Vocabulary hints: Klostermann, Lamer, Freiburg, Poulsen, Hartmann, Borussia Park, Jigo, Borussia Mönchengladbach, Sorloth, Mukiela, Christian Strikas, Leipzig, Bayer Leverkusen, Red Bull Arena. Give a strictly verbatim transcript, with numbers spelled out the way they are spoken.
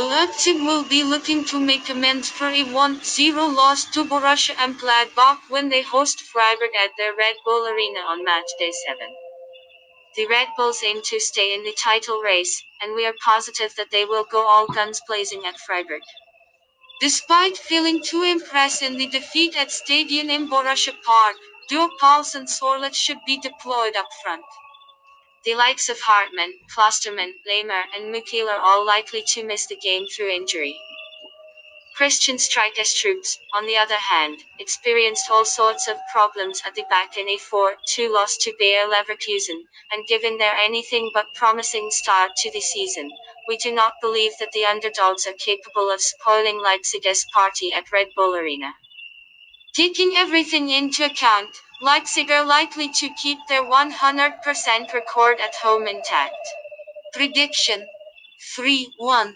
Leipzig will be looking to make amends for a one zero loss to Borussia Mönchengladbach when they host Freiburg at their Red Bull Arena on match day seven. The Red Bulls aim to stay in the title race, and we are positive that they will go all guns blazing at Freiburg. Despite failing to impress in the defeat at Stadion Borussia Park, duo Poulsen and Sorloth should be deployed up front. The likes of Hartmann, Klostermann, Lamer and Mukiela are all likely to miss the game through injury. Christian Strikas' troops, on the other hand, experienced all sorts of problems at the back in a four two loss to Bayer Leverkusen, and given their anything but promising start to the season, we do not believe that the underdogs are capable of spoiling Leipzig's party at Red Bull Arena. Taking everything into account, Leipzig are likely to keep their one hundred percent record at home intact. Prediction: three one.